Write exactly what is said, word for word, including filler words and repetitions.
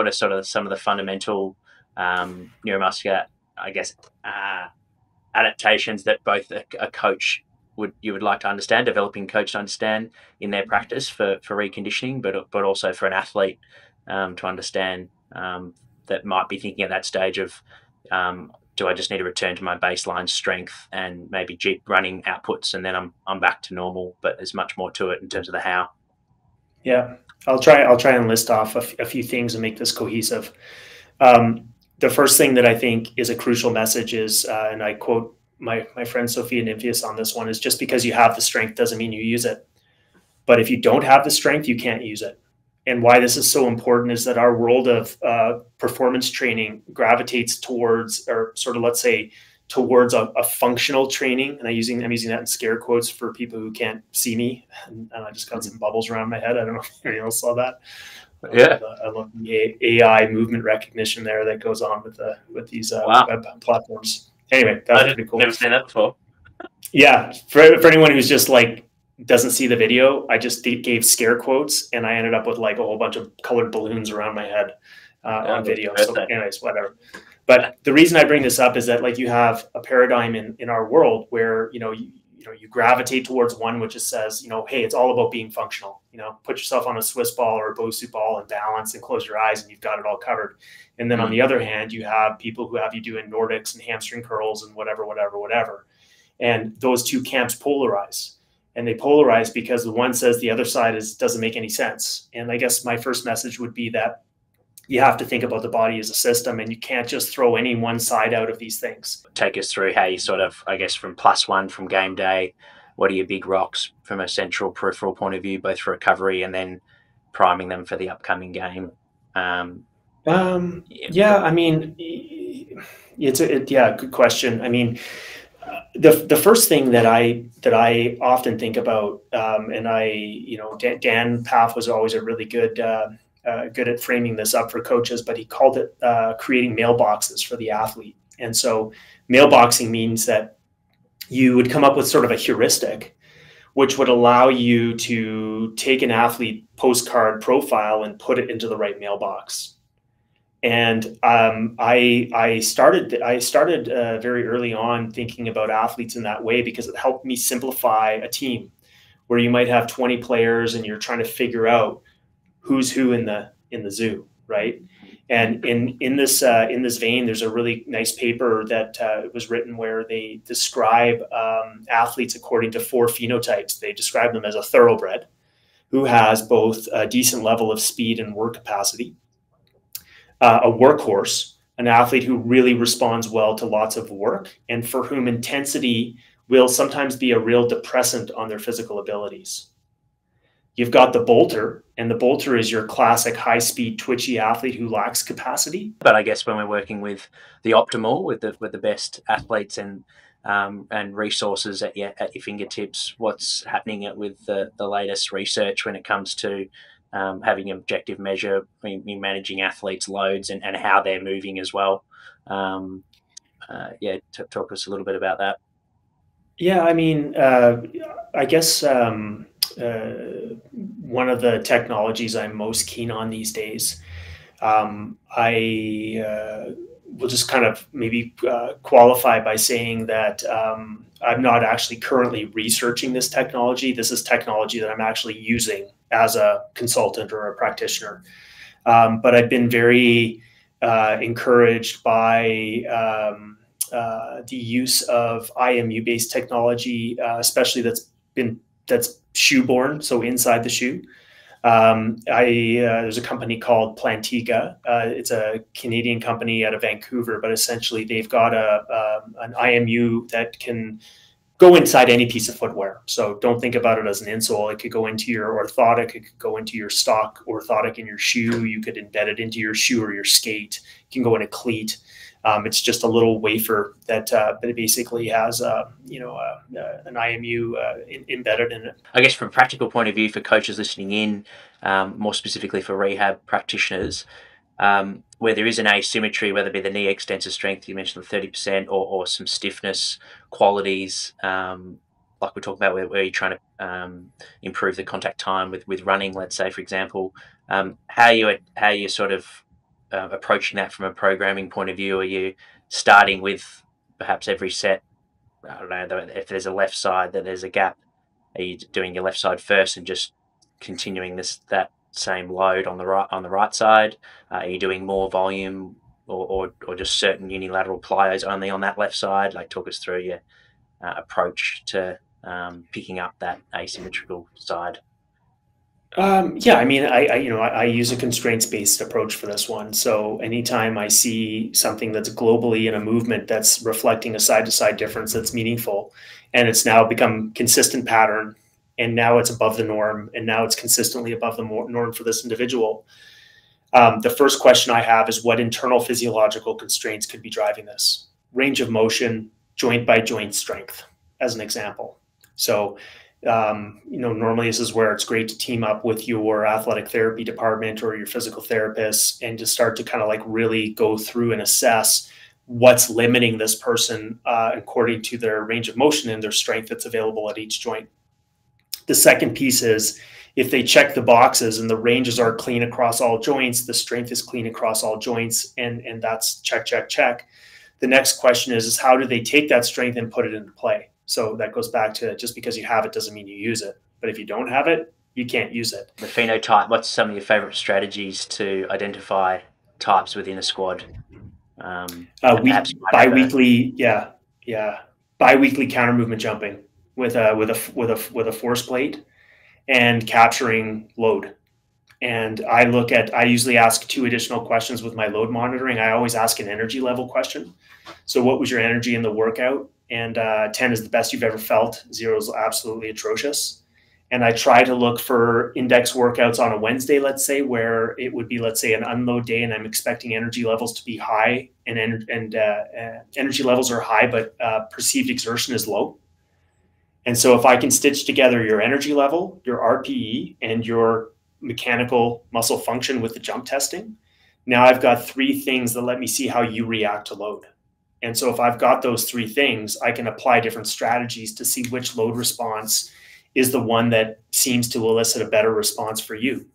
what are sort of some of the fundamental um, neuromuscular, I guess, uh, adaptations that both a, a coach would you would like to understand, developing coach to understand in their practice for, for reconditioning, but but also for an athlete um, to understand um, that might be thinking at that stage of, um, do I just need to return to my baseline strength and maybe Jeep running outputs, and then I'm I'm back to normal? But there's much more to it in terms of the how. Yeah, I'll try. I'll try and list off a, f a few things and make this cohesive. Um, the first thing that I think is a crucial message is, uh, and I quote my my friend Sophia Nymphius on this one, is just because you have the strength doesn't mean you use it. But if you don't have the strength, you can't use it. And why this is so important is that our world of uh, performance training gravitates towards, or sort of let's say towards a, a functional training. And I'm using, I'm using that in scare quotes for people who can't see me. And, and I just got some bubbles around my head. I don't know if anyone else saw that. But yeah. I love, I love the A I movement recognition there that goes on with the, with these uh, wow. web platforms. Anyway, that's pretty cool. I've never seen that before. Yeah. For, for anyone who's just like, doesn't see the video, I just gave scare quotes and I ended up with like a whole bunch of colored balloons around my head uh, yeah, on video. So anyways, whatever. But the reason I bring this up is that like you have a paradigm in, in our world where, you know, you, you know, you gravitate towards one, which just says, you know, hey, it's all about being functional, you know, put yourself on a Swiss ball or a Bosu ball and balance and close your eyes and you've got it all covered. And then mm-hmm. on the other hand, you have people who have you doing Nordics and hamstring curls and whatever, whatever, whatever. And those two camps polarize. And they polarize because the one says the other side is doesn't make any sense. And I guess my first message would be that you have to think about the body as a system, and you can't just throw any one side out of these things. Take us through how you sort of, I guess, from plus one from game day, what are your big rocks from a central peripheral point of view, both for recovery and then priming them for the upcoming game? Um, um, yeah. yeah, I mean, it's a, it, yeah, good question. I mean, The, the first thing that I that I often think about, um, and I, you know, Dan, Dan Paff was always a really good uh, uh, good at framing this up for coaches, but he called it uh, creating mailboxes for the athlete. And so mailboxing means that you would come up with sort of a heuristic, which would allow you to take an athlete postcard profile and put it into the right mailbox. And um, I, I started, I started uh, very early on thinking about athletes in that way because it helped me simplify a team where you might have twenty players and you're trying to figure out who's who in the in the zoo, right? And in in this uh, in this vein, there's a really nice paper that uh, was written where they describe um, athletes according to four phenotypes. They describe them as a thoroughbred who has both a decent level of speed and work capacity. Uh, a workhorse, an athlete who really responds well to lots of work and for whom intensity will sometimes be a real depressant on their physical abilities. You've got the bolter, and the bolter is your classic high-speed, twitchy athlete who lacks capacity. But I guess when we're working with the optimal, with the, with the best athletes and, um, and resources at your, at your fingertips, what's happening with the, the latest research when it comes to Um, having an objective measure, in managing athletes' loads and, and how they're moving as well. Um, uh, yeah, t talk us a little bit about that. Yeah, I mean, uh, I guess um, uh, one of the technologies I'm most keen on these days, um, I uh, will just kind of maybe uh, qualify by saying that um, I'm not actually currently researching this technology. This is technology that I'm actually using as a consultant or a practitioner. Um, but I've been very uh, encouraged by um, uh, the use of I M U-based technology, uh, especially that's been that's shoe-borne, so inside the shoe. Um, I, uh, there's a company called Plantiga. Uh, it's a Canadian company out of Vancouver, but essentially they've got a, a an I M U that can go inside any piece of footwear. So don't think about it as an insole. It could go into your orthotic. It could go into your stock orthotic in your shoe. You could embed it into your shoe or your skate. It can go in a cleat. Um, it's just a little wafer that uh, but it basically has uh, you know uh, uh, an I M U uh, in embedded in it. I guess from a practical point of view for coaches listening in, um, more specifically for rehab practitioners, um, where there is an asymmetry, whether it be the knee extensor strength, you mentioned the thirty percent, or, or some stiffness qualities, um, like we're talking about where, where you're trying to um, improve the contact time with, with running, let's say, for example, um, how you how you sort of uh, approaching that from a programming point of view? Are you starting with perhaps every set, I don't know, if there's a left side, that there's a gap, are you doing your left side first and just continuing this that same load on the right on the right side? Uh, are you doing more volume or, or or just certain unilateral plyos only on that left side? Like, talk us through your uh, approach to um, picking up that asymmetrical side. Um, yeah, I mean, I, I you know, I, I use a constraints-based approach for this one. So anytime I see something that's globally in a movement that's reflecting a side-to-side difference that's meaningful, and it's now become consistent pattern, and now it's above the norm, and now it's consistently above the norm for this individual, um, the first question I have is what internal physiological constraints could be driving this? Range of motion, joint-by-joint strength, as an example. So Um, you know, normally this is where it's great to team up with your athletic therapy department or your physical therapist and to start to kind of like really go through and assess what's limiting this person uh, according to their range of motion and their strength that's available at each joint. The second piece is if they check the boxes and the ranges are clean across all joints, the strength is clean across all joints, and, and that's check, check, check. The next question is, is how do they take that strength and put it into play? So that goes back to just because you have it doesn't mean you use it. But if you don't have it, you can't use it. The phenotype, what's some of your favorite strategies to identify types within a squad? Um, uh, we, bi-weekly, yeah, yeah. Bi-weekly counter movement jumping with a, with, a, with, a, with a force plate and capturing load. And I look at, I usually ask two additional questions with my load monitoring. I always ask an energy level question. So what was your energy in the workout? And uh, ten is the best you've ever felt. Zero is absolutely atrocious. And I try to look for index workouts on a Wednesday, let's say, where it would be, let's say, an unload day, and I'm expecting energy levels to be high, and, and uh, energy levels are high, but uh, perceived exertion is low. And so if I can stitch together your energy level, your R P E, and your mechanical muscle function with the jump testing, now I've got three things that let me see how you react to load. And so if I've got those three things, I can apply different strategies to see which load response is the one that seems to elicit a better response for you.